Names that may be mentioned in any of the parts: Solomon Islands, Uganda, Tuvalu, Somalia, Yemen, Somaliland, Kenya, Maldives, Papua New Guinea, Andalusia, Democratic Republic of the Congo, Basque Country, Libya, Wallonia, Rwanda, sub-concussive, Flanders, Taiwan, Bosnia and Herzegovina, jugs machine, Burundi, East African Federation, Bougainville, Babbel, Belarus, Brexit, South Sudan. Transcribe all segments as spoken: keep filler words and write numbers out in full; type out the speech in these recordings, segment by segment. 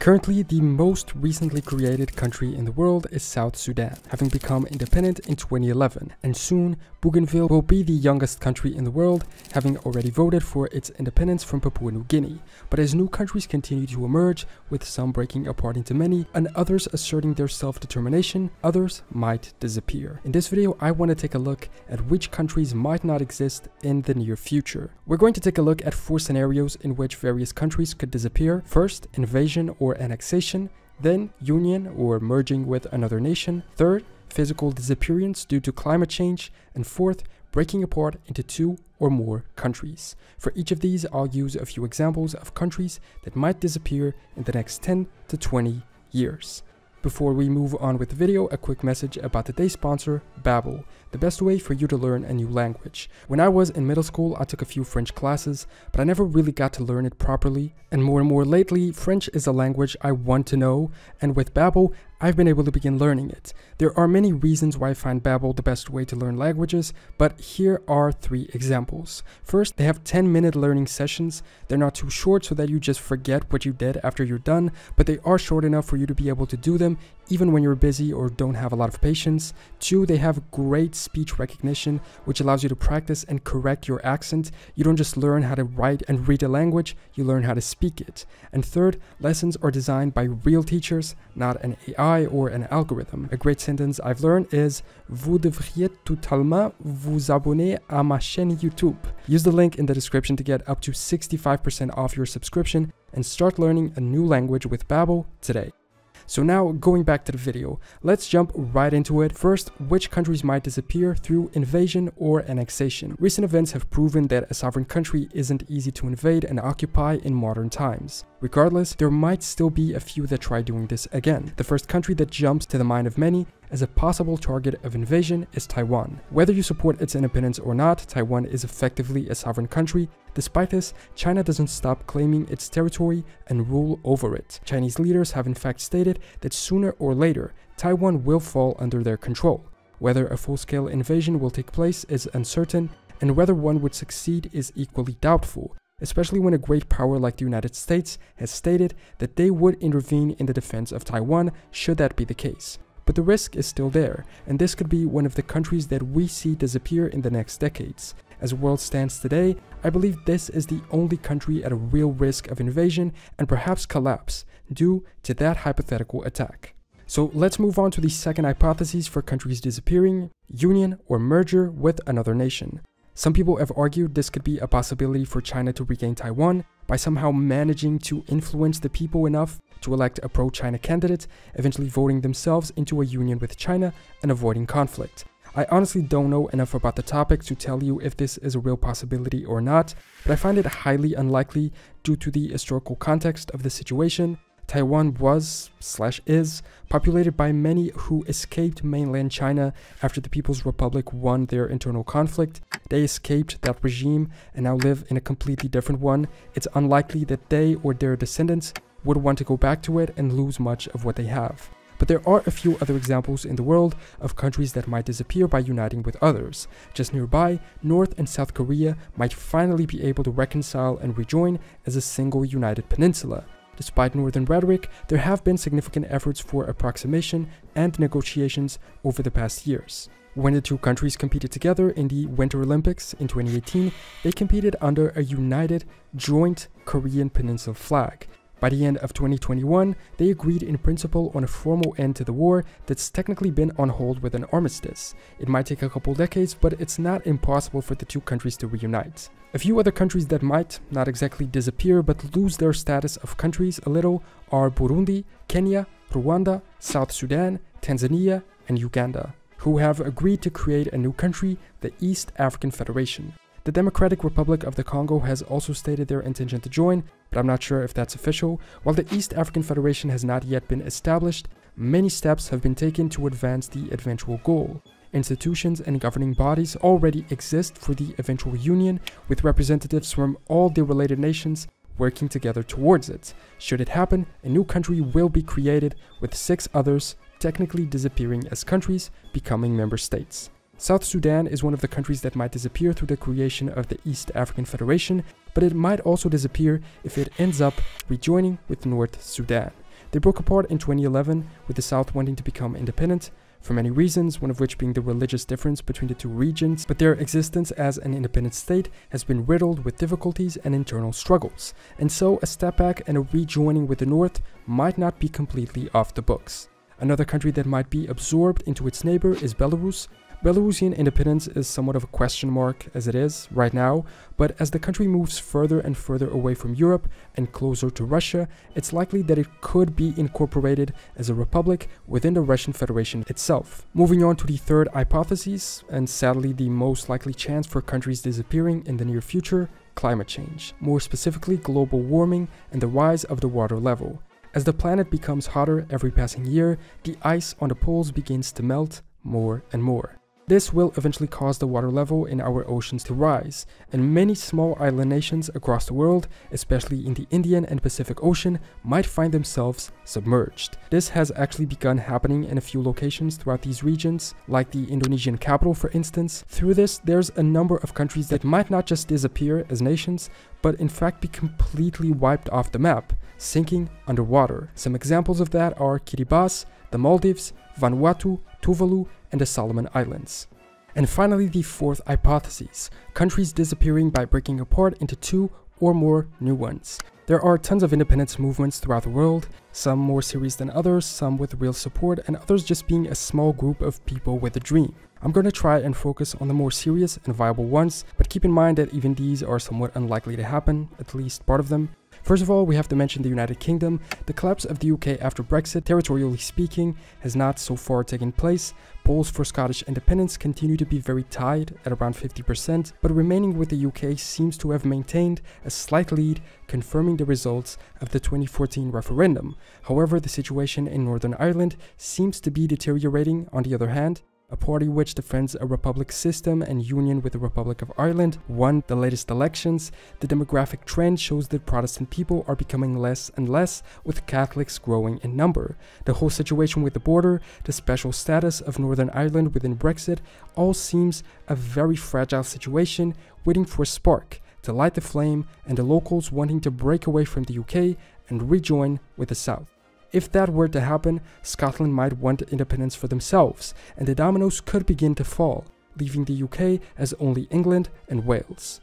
Currently, the most recently created country in the world is South Sudan, having become independent in twenty eleven, and soon Bougainville will be the youngest country in the world, having already voted for its independence from Papua New Guinea. But as new countries continue to emerge, with some breaking apart into many, and others asserting their self-determination, others might disappear. In this video, I want to take a look at which countries might not exist in the near future. We're going to take a look at four scenarios in which various countries could disappear. First, invasion or annexation. Then, union or merging with another nation. Third, physical disappearance due to climate change. And fourth, breaking apart into two or more countries. For each of these, I'll use a few examples of countries that might disappear in the next ten to twenty years. Before we move on with the video, a quick message about today's sponsor, Babbel, the best way for you to learn a new language. When I was in middle school, I took a few French classes, but I never really got to learn it properly. And more and more lately, French is a language I want to know, and with Babbel, I've been able to begin learning it. There are many reasons why I find Babbel the best way to learn languages, but here are three examples. First, they have ten minute learning sessions. They're not too short so that you just forget what you did after you're done, but they are short enough for you to be able to do them even when you're busy or don't have a lot of patience. Two, they have great speech recognition, which allows you to practice and correct your accent. You don't just learn how to write and read a language, you learn how to speak it. And third, lessons are designed by real teachers, not an A I or an algorithm. A great sentence I've learned is "Vous devriez totalement vous abonner à ma chaîne YouTube." Use the link in the description to get up to sixty-five percent off your subscription and start learning a new language with Babbel today. So now, going back to the video, let's jump right into it. First, which countries might disappear through invasion or annexation? Recent events have proven that a sovereign country isn't easy to invade and occupy in modern times. Regardless, there might still be a few that try doing this again. The first country that jumps to the mind of many as a possible target of invasion is Taiwan. Whether you support its independence or not, Taiwan is effectively a sovereign country. Despite this, China doesn't stop claiming its territory and rule over it. Chinese leaders have in fact stated that sooner or later, Taiwan will fall under their control. Whether a full-scale invasion will take place is uncertain, and whether one would succeed is equally doubtful, especially when a great power like the United States has stated that they would intervene in the defense of Taiwan should that be the case. But the risk is still there, and this could be one of the countries that we see disappear in the next decades. As the world stands today, I believe this is the only country at a real risk of invasion and perhaps collapse due to that hypothetical attack. So let's move on to the second hypothesis for countries disappearing: union or merger with another nation. Some people have argued this could be a possibility for China to regain Taiwan by somehow managing to influence the people enough to elect a pro-China candidate, eventually voting themselves into a union with China and avoiding conflict. I honestly don't know enough about the topic to tell you if this is a real possibility or not, but I find it highly unlikely due to the historical context of the situation. Taiwan was, slash is, populated by many who escaped mainland China after the People's Republic won their internal conflict. They escaped that regime and now live in a completely different one. It's unlikely that they or their descendants would want to go back to it and lose much of what they have. But there are a few other examples in the world of countries that might disappear by uniting with others. Just nearby, North and South Korea might finally be able to reconcile and rejoin as a single united peninsula. Despite northern rhetoric, there have been significant efforts for approximation and negotiations over the past years. When the two countries competed together in the Winter Olympics in twenty eighteen, they competed under a united, joint Korean peninsula flag. By the end of twenty twenty-one, they agreed in principle on a formal end to the war that's technically been on hold with an armistice. It might take a couple decades, but it's not impossible for the two countries to reunite. A few other countries that might not exactly disappear but lose their status of countries a little are Burundi, Kenya, Rwanda, South Sudan, Tanzania, and Uganda, who have agreed to create a new country, the East African Federation. The Democratic Republic of the Congo has also stated their intention to join, but I'm not sure if that's official. While the East African Federation has not yet been established, many steps have been taken to advance the eventual goal. Institutions and governing bodies already exist for the eventual union, with representatives from all the related nations working together towards it. Should it happen, a new country will be created, with six others technically disappearing as countries becoming member states. South Sudan is one of the countries that might disappear through the creation of the East African Federation, but it might also disappear if it ends up rejoining with North Sudan. They broke apart in twenty eleven, with the south wanting to become independent, for many reasons, one of which being the religious difference between the two regions, but their existence as an independent state has been riddled with difficulties and internal struggles, and so a step back and a rejoining with the north might not be completely off the books. Another country that might be absorbed into its neighbor is Belarus. Belarusian independence is somewhat of a question mark as it is right now, but as the country moves further and further away from Europe and closer to Russia, it's likely that it could be incorporated as a republic within the Russian Federation itself. Moving on to the third hypothesis, and sadly the most likely chance for countries disappearing in the near future, climate change. More specifically, global warming and the rise of the water level. As the planet becomes hotter every passing year, the ice on the poles begins to melt more and more. This will eventually cause the water level in our oceans to rise, and many small island nations across the world, especially in the Indian and Pacific Ocean, might find themselves submerged. This has actually begun happening in a few locations throughout these regions, like the Indonesian capital for instance. Through this, there's a number of countries that might not just disappear as nations, but in fact be completely wiped off the map, sinking underwater. Some examples of that are Kiribati, the Maldives, Vanuatu, Tuvalu, and the Solomon Islands. And finally, the fourth hypothesis, countries disappearing by breaking apart into two or more new ones. There are tons of independence movements throughout the world, some more serious than others, some with real support, and others just being a small group of people with a dream. I'm gonna try and focus on the more serious and viable ones, but keep in mind that even these are somewhat unlikely to happen, at least part of them. First of all, we have to mention the United Kingdom. The collapse of the U K after Brexit, territorially speaking, has not so far taken place. Polls for Scottish independence continue to be very tied at around fifty percent, but remaining with the U K seems to have maintained a slight lead, confirming the results of the twenty fourteen referendum. However, the situation in Northern Ireland seems to be deteriorating on the other hand. A party which defends a republic system and union with the Republic of Ireland won the latest elections. The demographic trend shows that Protestant people are becoming less and less, with Catholics growing in number. The whole situation with the border, the special status of Northern Ireland within Brexit, all seems a very fragile situation, waiting for a spark to light the flame and the locals wanting to break away from the U K and rejoin with the South. If that were to happen, Scotland might want independence for themselves, and the dominoes could begin to fall, leaving the U K as only England and Wales.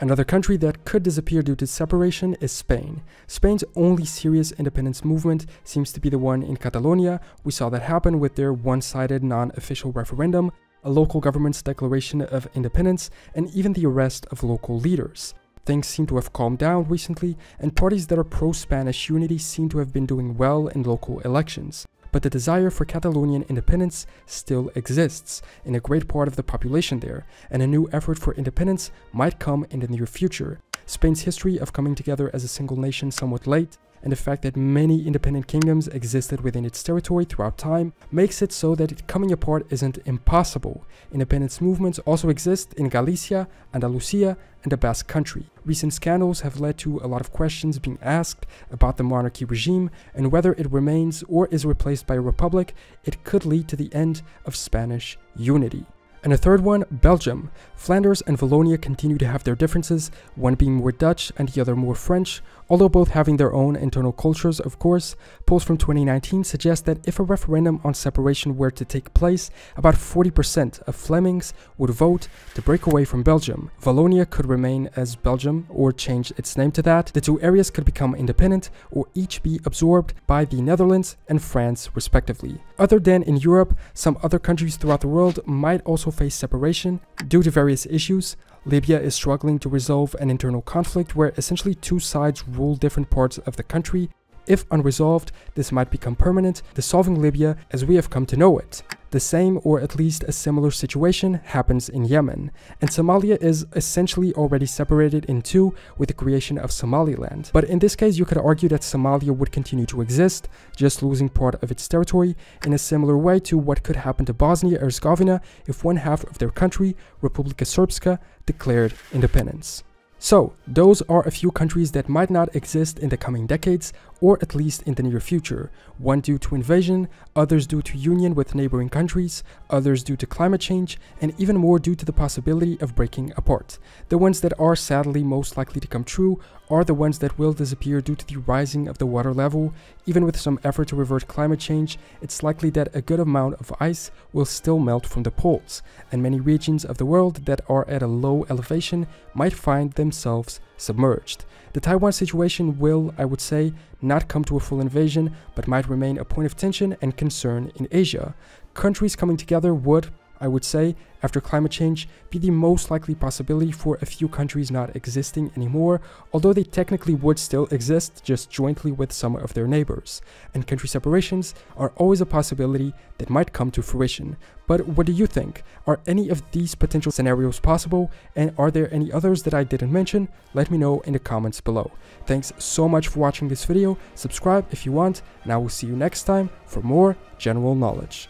Another country that could disappear due to separation is Spain. Spain's only serious independence movement seems to be the one in Catalonia. We saw that happen with their one-sided non-official referendum, a local government's declaration of independence, and even the arrest of local leaders. Things seem to have calmed down recently, and parties that are pro-Spanish unity seem to have been doing well in local elections. But the desire for Catalonian independence still exists in a great part of the population there, and a new effort for independence might come in the near future. Spain's history of coming together as a single nation somewhat late, and the fact that many independent kingdoms existed within its territory throughout time, makes it so that it coming apart isn't impossible. Independence movements also exist in Galicia, Andalusia, and the Basque Country. Recent scandals have led to a lot of questions being asked about the monarchy regime, and whether it remains or is replaced by a republic, it could lead to the end of Spanish unity. And a third one, Belgium. Flanders and Wallonia continue to have their differences, one being more Dutch and the other more French, although both having their own internal cultures, of course. Polls from twenty nineteen suggest that if a referendum on separation were to take place, about forty percent of Flemings would vote to break away from Belgium. Wallonia could remain as Belgium or change its name to that. The two areas could become independent or each be absorbed by the Netherlands and France, respectively. Other than in Europe, some other countries throughout the world might also face separation due to various issues. Libya is struggling to resolve an internal conflict where essentially two sides rule different parts of the country. If unresolved, this might become permanent, dissolving Libya as we have come to know it. The same or at least a similar situation happens in Yemen, and Somalia is essentially already separated in two with the creation of Somaliland. But in this case, you could argue that Somalia would continue to exist, just losing part of its territory, in a similar way to what could happen to Bosnia and Herzegovina if one half of their country, Republika Srpska, declared independence. So, those are a few countries that might not exist in the coming decades, or at least in the near future. One due to invasion, others due to union with neighboring countries, others due to climate change, and even more due to the possibility of breaking apart. The ones that are sadly most likely to come true are the ones that will disappear due to the rising of the water level. Even with some effort to revert climate change, it's likely that a good amount of ice will still melt from the poles, and many regions of the world that are at a low elevation might find themselves submerged. The Taiwan situation will, I would say, not come to a full invasion, but might remain a point of tension and concern in Asia. Countries coming together would, I would say, after climate change, be the most likely possibility for a few countries not existing anymore, although they technically would still exist, just jointly with some of their neighbors. And country separations are always a possibility that might come to fruition. But what do you think? Are any of these potential scenarios possible? And are there any others that I didn't mention? Let me know in the comments below. Thanks so much for watching this video. Subscribe if you want, and I will see you next time for more general knowledge.